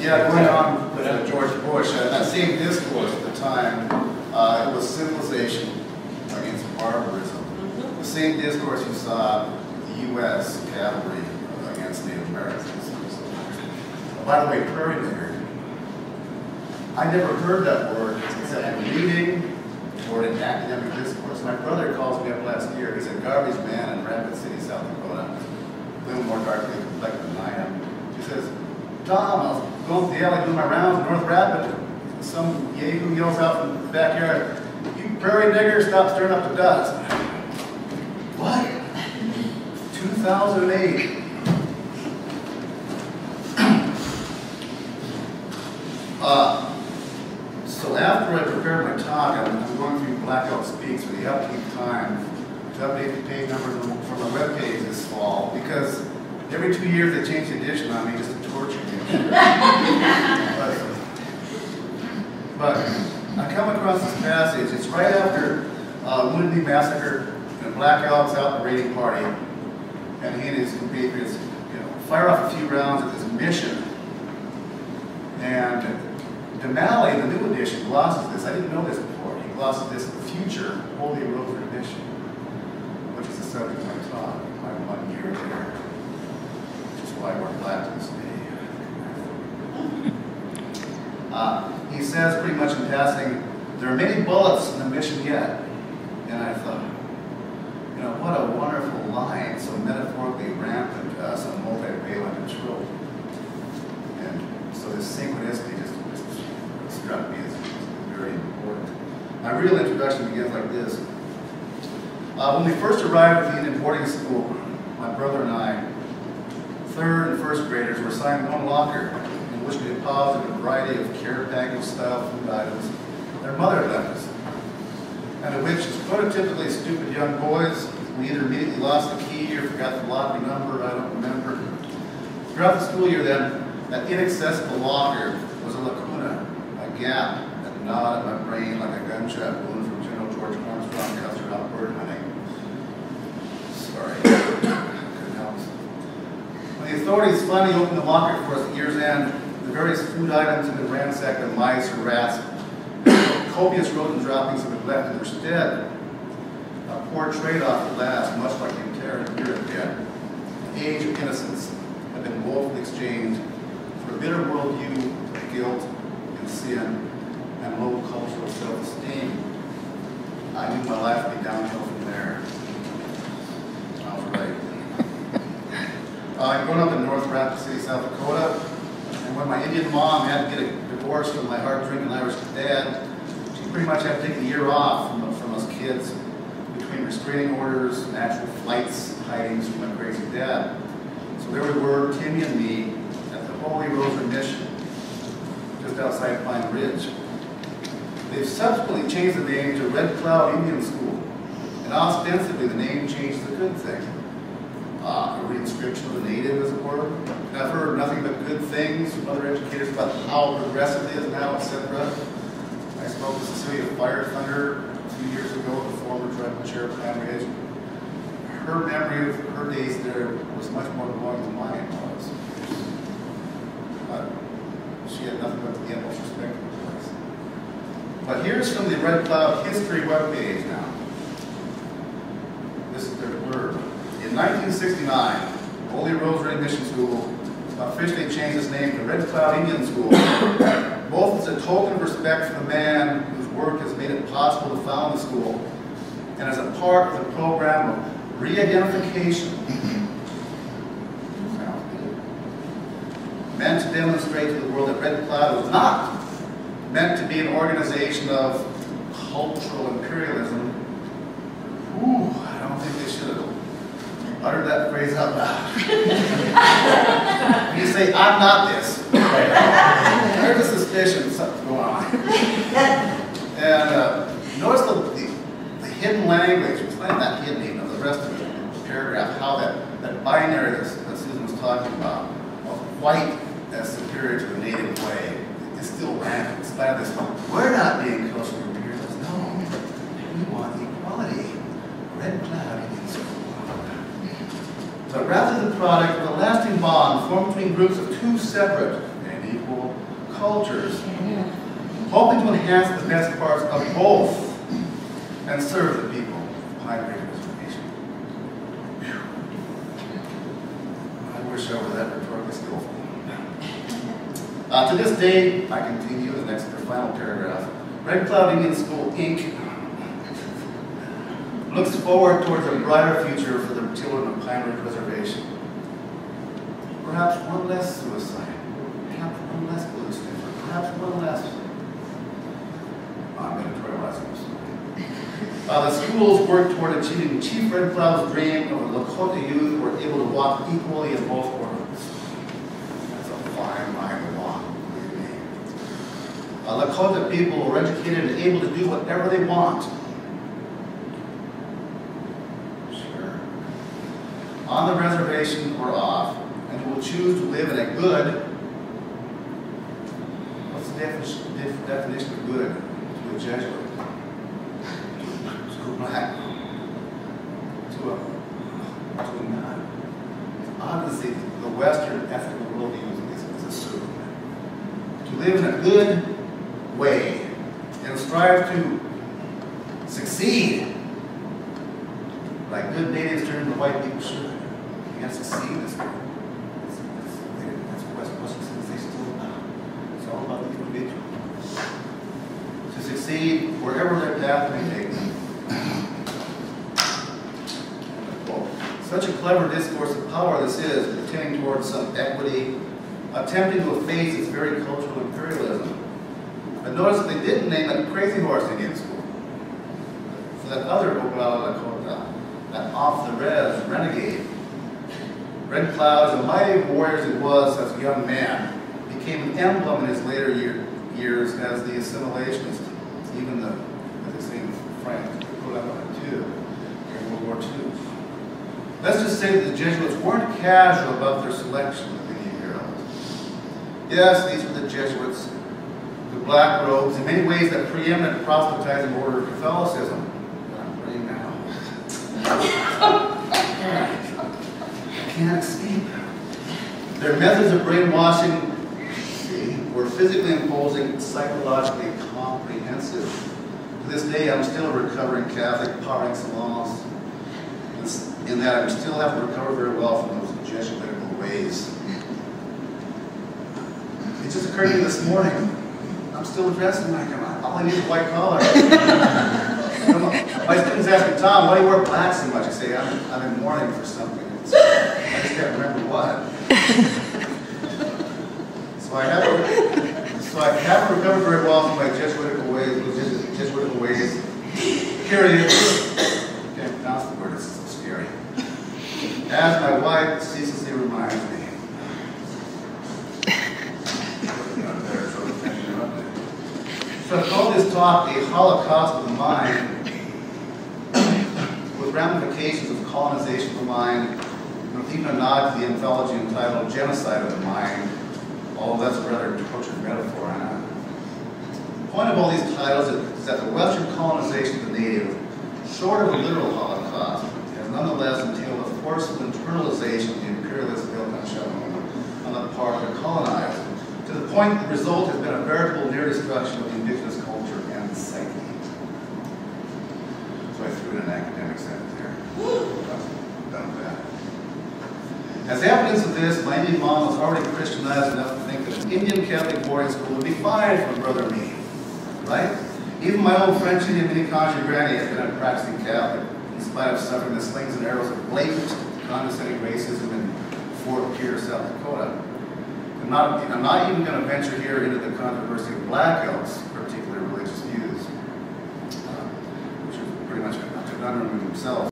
Yeah, going on with George Bush, and I think this was the time, it was civilization against barbarism. The same discourse you saw the U.S. cavalry against Native Americans. By the way, prairie leader. I never heard that word except in a meeting or in academic discourse. My brother calls me up last year. He's a garbage man in Rapid City, South Dakota, a little more darkly complected than I am. He says, "Tom, I was going to the alley doing my rounds in North Rapid. Some yahoo yells out from the backyard, 'You prairie nigger, stop stirring up the dust.'" What? 2008. So after I prepared my talk, I'm going through Black Elk Speaks for the upcoming time to update the page number from my web page this fall, because every 2 years they change the edition on me just to torture me. But I come across this passage. It's right after Wounded Knee massacre, and Black Elk's out in the raiding party, and he and his compatriots, you know, fire off a few rounds at this mission. And Denali, the new edition, glosses this. I didn't know this before. He glosses this in the future Holy Rosary Mission, which is the subject of my talk, my 1 year there, which is why we're glad to this day. He says pretty much in passing, "There are many bullets in the mission yet." And I thought, you know, what a wonderful line, so metaphorically rampant, so multivalent and true. So this synchronicity just struck me as very important. My real introduction begins like this. When we first arrived at the Indian boarding school, my brother and I, third and first graders, were assigned one locker in which we deposited a variety of care package style food items their mother left us, and in which, as prototypically stupid young boys, we either immediately lost the key or forgot the locker number, I don't remember. Throughout the school year then, that inaccessible locker was a lacuna, a gap, a gnawed at my brain like a gunshot wound from General George Armstrong Custer out bird hunting. Sorry, couldn't help. When the authorities finally opened the locker for us at year's end, the various food items had been ransacked by mice or rats, and copious rodent droppings had been left in their stead. A poor trade-off at last, much like the interior Europe did. The age of innocence had been woefully exchanged for a bitter worldview of guilt and sin and low cultural self-esteem. I knew my life would be downhill from there. I was right. I grew up in North Rapid City, South Dakota, and when my Indian mom had to get a divorce from my hard-drinking Irish dad, she pretty much had to take a year off from us kids between restraining orders, actual flights, hidings from my crazy dad. So there we were, Timmy and me, Holy Rosary Mission, just outside Pine Ridge. They've subsequently changed the name to Red Cloud Indian School, and ostensibly the name change is a good thing. A re-inscription of the native, as it were. And I've heard nothing but good things from other educators about how progressive it is now, etc. I spoke with Cecilia Fire Thunder a few years ago, the former tribal chair of Pine Ridge. Her memory of her days there was much more glowing than mine was. She had nothing but the utmost respect for the place. But here's from the Red Cloud History webpage now. This is their blurb. In 1969, Holy Rosary Mission School officially changed its name to Red Cloud Indian School, both as a token of respect for the man whose work has made it possible to found the school, and as a part of the program of re-identification meant to demonstrate to the world that Red Cloud was not meant to be an organization of cultural imperialism. Ooh, I don't think they should have uttered that phrase out loud. You say, "I'm not this." There's a suspicion something's going on. And notice the hidden language, it's not hidden, even though the rest of the paragraph, how that binary that Susan was talking about, of white as superior to the native way, is still rampant in spite of this. We're not being culturally imperialists. No, we want equality. Red Cloud Indian School. But rather the product of a lasting bond formed between groups of two separate and equal cultures, hoping to enhance the best parts of both and serve the people of Pine Ridge Reservation. I wish I were that rhetorically skillful. To this day, I continue the next or final paragraph. Red Cloud Indian School, Inc. looks forward towards a brighter future for the children of Pine Ridge Reservation. Perhaps one less suicide, perhaps one less pollution, perhaps one less. I'm editorializing this. The schools work toward achieving Chief Red Cloud's dream of the Lakota youth were able to walk equally in both worlds. That's a fine line to walk. Lakota people were educated and able to do whatever they want. Sure. On the reservation or off, and who will choose to live in a good. What's the definition of good to a Jesuit? To a black. To a non. Obviously, the Western ethical worldview is assumed. To live in a good way and strive to succeed like good natives turn to white people should. You gotta succeed in this world. That's Western civilization's all about. It's all about the individual. To succeed wherever their path may take them. Such a clever discourse of power this is, pretending towards some equity, attempting to efface its very cultural imperialism. But notice they didn't name that crazy horse Indian school. For that other Oglala Lakota, that off-the-res renegade. Red Cloud, a mighty warrior as he was as a young man, became an emblem in his later years as the assimilationist, even the, as they say in France, during World War II. Let's just say that the Jesuits weren't casual about their selection of Indian heroes. Yes, these were the Jesuits. The black robes, in many ways, that preeminent proselytizing order of Catholicism. I'm ready now. I can't escape. Their methods of brainwashing were physically imposing, psychologically comprehensive. To this day, I'm still a recovering Catholic, par excellence, in that I still have to recover very well from those Jesuitical ways. It just occurred to me this morning. I'm still dressing like him. All I need is a white collar. My students ask me, Tom, why do you wear black so much? I say, I'm in mourning for something. So I just can't remember what. So I haven't recovered very well from my Jesuitical ways. Period. I can't pronounce the word. It's so scary. As my wife ceaselessly reminds me. So call this talk the Holocaust of the Mind, with ramifications of colonization of the mind, and even a nod to the anthology entitled Genocide of the Mind, although that's a rather tortured metaphor. Huh? The point of all these titles is that the Western colonization of the native, short of a literal Holocaust, has nonetheless entailed a forcible internalization of the imperialist guilt and shame on the part of the colonized. To the point, the result has been a veritable near destruction of the indigenous culture and the psyche. So I threw in an academic sentence there. I'm done with that. As evidence of this, my Indian mom was already Christianized enough to think that an Indian Catholic boarding school would be fine for brother me, right? Even my old French Indian Miniconjou granny has been a practicing Catholic, in spite of suffering the slings and arrows of blatant condescending racism in Fort Pierre, South Dakota. I'm not even going to venture here into the controversy of Black Elk's particular religious views, which are pretty much an undermining themselves.